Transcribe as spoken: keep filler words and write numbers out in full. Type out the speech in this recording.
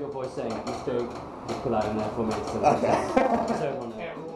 your voice saying, "You still put that in there for me." So, okay. so, so everyone